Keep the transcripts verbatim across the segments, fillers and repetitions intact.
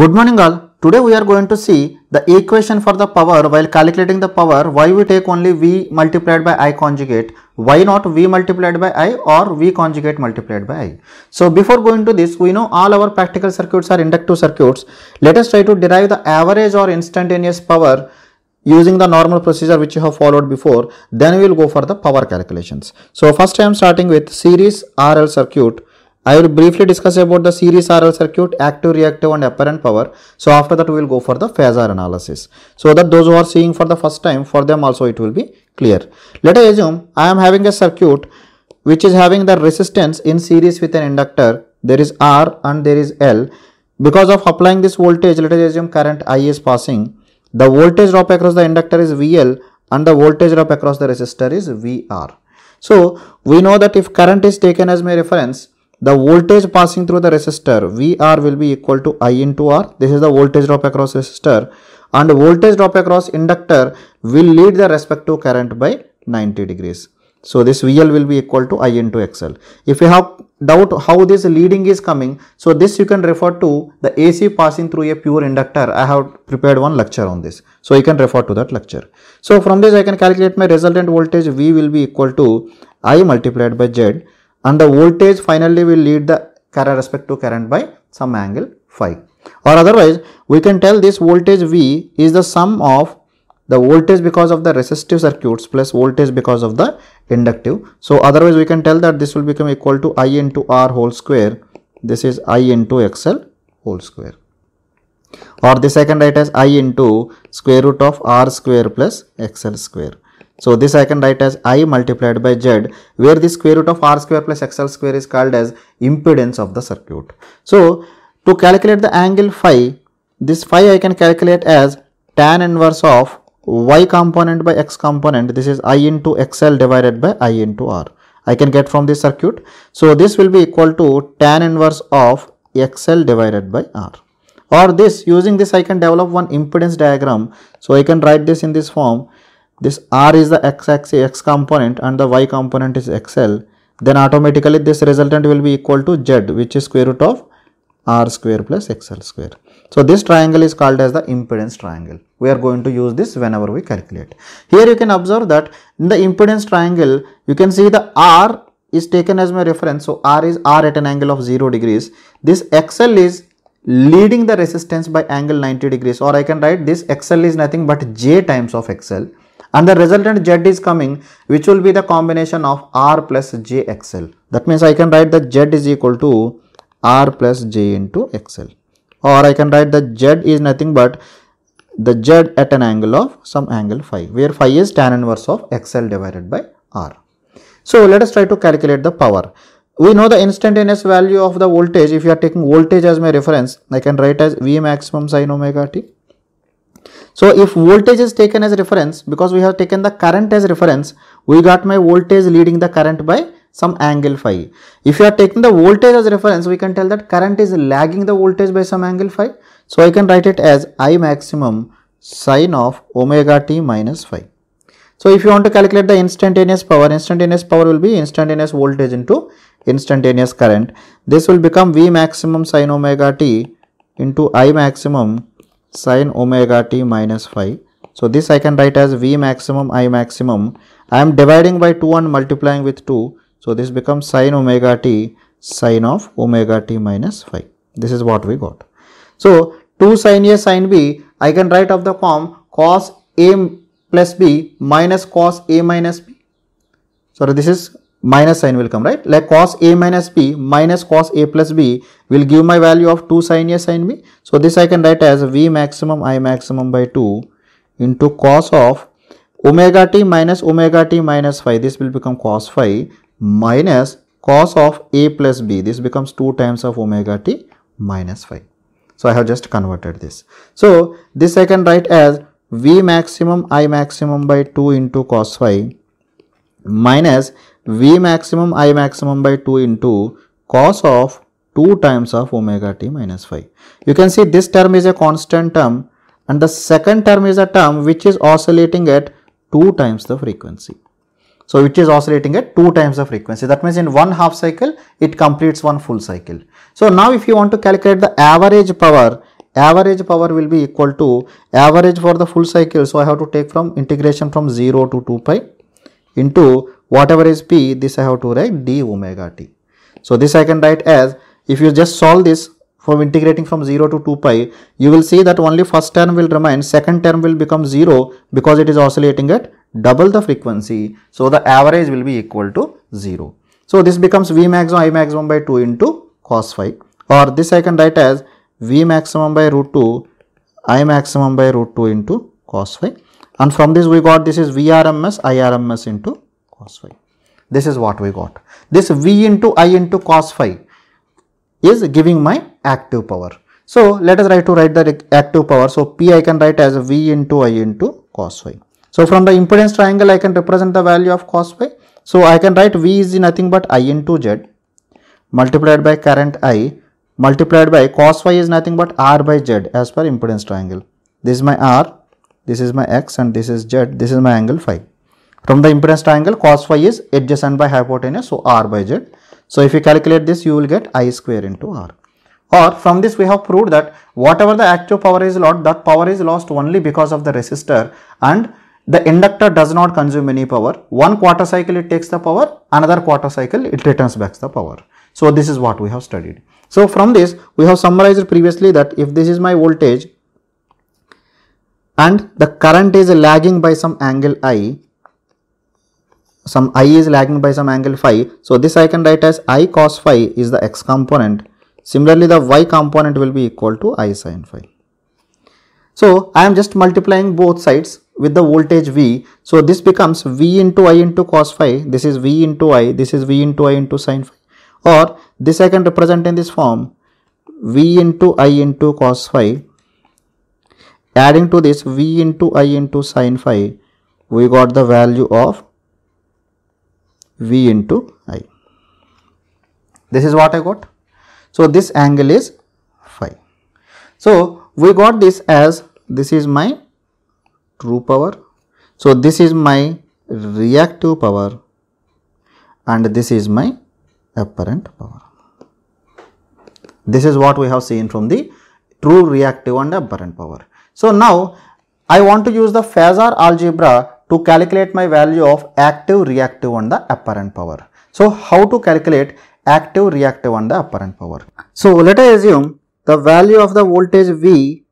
Good morning all. Today we are going to see the equation for the power. While calculating the power, why we take only V multiplied by I conjugate? Why not V multiplied by I or V conjugate multiplied by I? So before going to this, we know all our practical circuits are inductive circuits. Let us try to derive the average or instantaneous power using the normal procedure which you have followed before. Then we will go for the power calculations. So first I am starting with series R L circuit. I will briefly discuss about the series R L circuit, active, reactive and apparent power. So after that we will go for the phasor analysis, so that those who are seeing for the first time, for them also it will be clear. Let us assume I am having a circuit which is having the resistance in series with an inductor. There is R and there is L. Because of applying this voltage, let us assume current I is passing. The voltage drop across the inductor is V L and the voltage drop across the resistor is V R. So we know that if current is taken as my reference, the voltage passing through the resistor V R will be equal to I into R. This is the voltage drop across resistor, and voltage drop across inductor will lead the respective current by ninety degrees. So this V L will be equal to I into X L. If you have doubt how this leading is coming, so this you can refer to the A C passing through a pure inductor. I have prepared one lecture on this, so you can refer to that lecture. So from this I can calculate my resultant voltage. V will be equal to I multiplied by Z. And the voltage finally will lead the current, respective current, by some angle phi. Or otherwise, we can tell this voltage V is the sum of the voltage because of the resistive circuits plus voltage because of the inductive. So otherwise, we can tell that this will become equal to I into R whole square. This is I into X L whole square. Or this I can write as I into square root of R square plus X L square. So this I can write as I multiplied by Z, where the square root of R square plus X L square is called as impedance of the circuit. So to calculate the angle phi, this phi I can calculate as tan inverse of Y component by X component. This is I into X L divided by I into R. I can get from this circuit. So this will be equal to tan inverse of X L divided by R. Or this, using this I can develop one impedance diagram. So I can write this in this form. This R is the X axis, X component, and the Y component is X L. Then automatically this resultant will be equal to Z, which is square root of R square plus X L square. So this triangle is called as the impedance triangle. We are going to use this whenever we calculate. Here you can observe that in the impedance triangle, you can see the R is taken as my reference. So R is R at an angle of zero degrees. This X L is leading the resistance by angle ninety degrees, or I can write this X L is nothing but J times of X L. And the resultant Z is coming, which will be the combination of R plus J X L. That means I can write that Z is equal to R plus J into X L. Or I can write that Z is nothing but the Z at an angle of some angle phi, where phi is tan inverse of X L divided by R. So let us try to calculate the power. We know the instantaneous value of the voltage. If you are taking voltage as my reference, I can write as V maximum sine omega t. So if voltage is taken as reference, because we have taken the current as reference, we got my voltage leading the current by some angle phi. If you are taking the voltage as reference, we can tell that current is lagging the voltage by some angle phi. So I can write it as I maximum sine of omega t minus phi. So if you want to calculate the instantaneous power, instantaneous power will be instantaneous voltage into instantaneous current. This will become V maximum sine omega t into I maximum sine omega t minus phi. So this I can write as V maximum I maximum. I am dividing by two and multiplying with two. So this becomes sine omega t sine of omega t minus phi. This is what we got. So two sine A sine B, I can write of the form cos A plus B minus cos A minus B. Sorry, this is minus sign will come, right? Like cos A minus B minus cos A plus B will give my value of two sin A sin B. So this I can write as V maximum I maximum by two into cos of omega t minus omega t minus phi. This will become cos phi minus cos of A plus B. This becomes two times of omega t minus phi. So I have just converted this. So this I can write as V maximum I maximum by two into cos phi minus V maximum I maximum by two into cos of two times of omega t minus phi. You can see this term is a constant term and the second term is a term which is oscillating at two times the frequency. So which is oscillating at two times the frequency. That means in one half cycle it completes one full cycle. So now if you want to calculate the average power, average power will be equal to average for the full cycle. So I have to take from integration from zero to two pi into whatever is P, this I have to write d omega t. So this I can write as, if you just solve this from integrating from zero to two pi, you will see that only first term will remain, second term will become zero because it is oscillating at double the frequency. So the average will be equal to zero. So this becomes V maximum I maximum by two into cos phi, or this I can write as V maximum by root two I maximum by root two into cos phi, and from this we got this is V R M S I R M S into cos phi. This is what we got. This V into I into cos phi is giving my active power. So let us write to write the active power. So P I can write as V into I into cos phi. So from the impedance triangle I can represent the value of cos phi. So I can write V is nothing but I into Z multiplied by current I multiplied by cos phi is nothing but R by Z as per impedance triangle. This is my R, this is my X, and this is Z, this is my angle phi. From the impedance triangle cos phi is adjacent by hypotenuse, so R by Z. So if you calculate this you will get I square into R. Or from this we have proved that whatever the active power is lost, that power is lost only because of the resistor, and the inductor does not consume any power. One quarter cycle it takes the power, another quarter cycle it returns back the power. So this is what we have studied. So from this we have summarized previously that if this is my voltage and the current is lagging by some angle I, some I is lagging by some angle phi, so this I can write as I cos phi is the X component. Similarly the Y component will be equal to I sin phi. So I am just multiplying both sides with the voltage V. So this becomes V into I into cos phi, this is V into I, this is V into I into sin phi. Or this I can represent in this form, V into I into cos phi, adding to this V into I into sin phi, we got the value of V into I. This is what I got. So this angle is phi. So we got this as, this is my true power, so this is my reactive power, and this is my apparent power. This is what we have seen from the true reactive and apparent power. So now I want to use the phasor algebra to calculate my value of active, reactive and the apparent power. So how to calculate active, reactive and the apparent power? So let us assume the value of the voltage V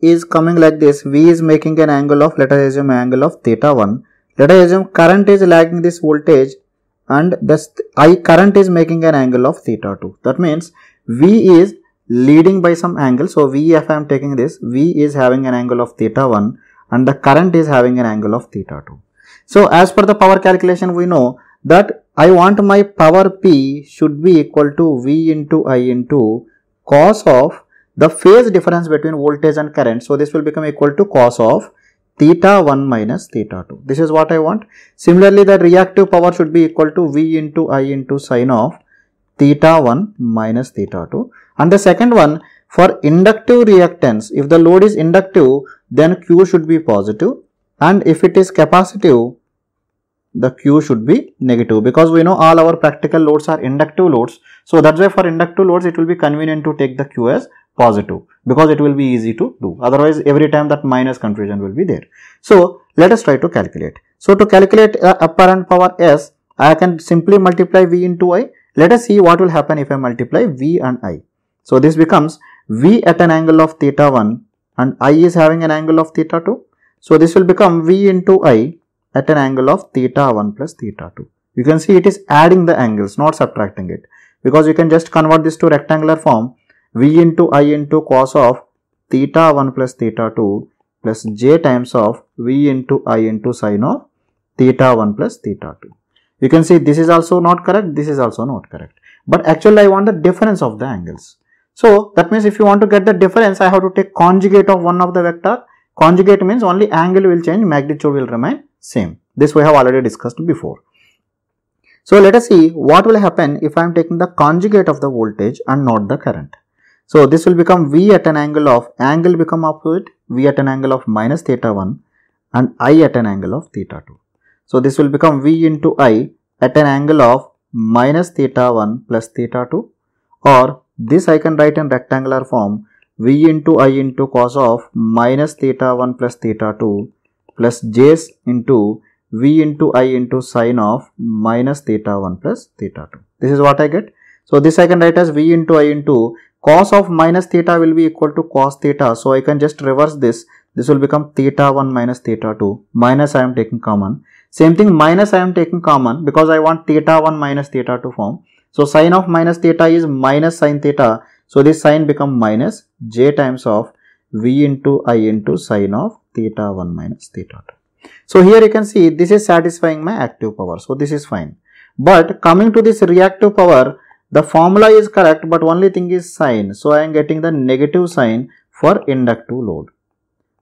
is coming like this. V is making an angle of, let us assume, angle of theta one. Let us assume current is lagging this voltage and this I current is making an angle of theta two. That means V is leading by some angle. So V, if I am taking this, V is having an angle of theta one. And the current is having an angle of theta two. So as per the power calculation we know that I want my power P should be equal to V into I into cos of the phase difference between voltage and current. So this will become equal to cos of theta one minus theta two. This is what I want. Similarly the reactive power should be equal to V into I into sine of theta one minus theta two. And the second one, for inductive reactance, if the load is inductive, then Q should be positive, and if it is capacitive, the Q should be negative, because we know all our practical loads are inductive loads. So that's why for inductive loads it will be convenient to take the Q as positive, because it will be easy to do. Otherwise every time that minus confusion will be there. So let us try to calculate. So to calculate uh, apparent power S, I can simply multiply V into I. Let us see what will happen if I multiply V and I. So this becomes V at an angle of theta one. And I is having an angle of theta two. So this will become V into I at an angle of theta one plus theta two. You can see it is adding the angles, not subtracting it, because you can just convert this to rectangular form. V into I into cos of theta one plus theta two plus j times of V into I into sine of theta one plus theta two. You can see this is also not correct, this is also not correct. But actually I want the difference of the angles. So that means if you want to get the difference, I have to take conjugate of one of the vector. Conjugate means only angle will change, magnitude will remain same. This we have already discussed before. So let us see what will happen if I am taking the conjugate of the voltage and not the current. So this will become V at an angle of, angle become opposite, V at an angle of minus theta one and I at an angle of theta two. So this will become V into I at an angle of minus theta one plus theta two, or this I can write in rectangular form, v into I into cos of minus theta one plus theta two plus j into v into I into sine of minus theta one plus theta two. This is what I get. So this I can write as v into I into cos of minus theta will be equal to cos theta. So I can just reverse this. This will become theta one minus theta two. Minus I am taking common. Same thing, minus I am taking common because I want theta one minus theta two form. So sine of minus theta is minus sine theta. So this sine become minus j times of v into I into sine of theta one minus theta two. So here you can see this is satisfying my active power. So this is fine. But coming to this reactive power, the formula is correct, but only thing is sine. So I am getting the negative sign for inductive load.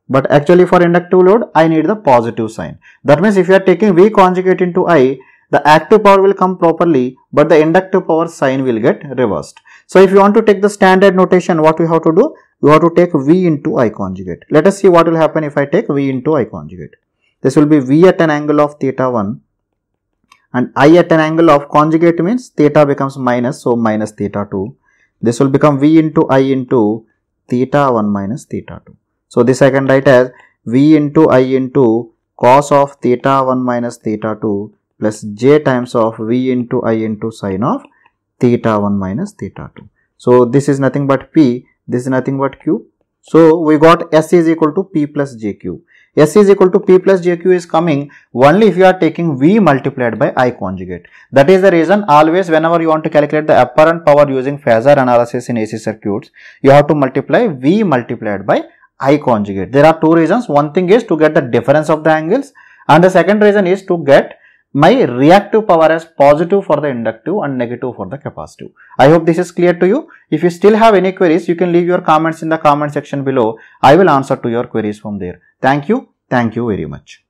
But actually for inductive load, I need the positive sign. That means if you are taking V conjugate into I, the active power will come properly, but the inductive power sign will get reversed. So if you want to take the standard notation, what we have to do? You have to take V into I conjugate. Let us see what will happen if I take V into I conjugate. This will be V at an angle of theta one and I at an angle of conjugate means theta becomes minus, so minus theta two. This will become V into I into theta one minus theta two. So this I can write as V into I into cos of theta one minus theta two plus j times of V into I into sine of theta one minus theta two. So this is nothing but P, this is nothing but Q. So we got S is equal to P plus J Q. S is equal to P plus J Q is coming only if you are taking V multiplied by I conjugate. That is the reason always whenever you want to calculate the apparent power using phasor analysis in A C circuits, you have to multiply V multiplied by I conjugate. There are two reasons. One thing is to get the difference of the angles and the second reason is to get my reactive power as positive for the inductive and negative for the capacitive. I hope this is clear to you. If you still have any queries, you can leave your comments in the comment section below. I will answer to your queries from there. Thank you. Thank you very much.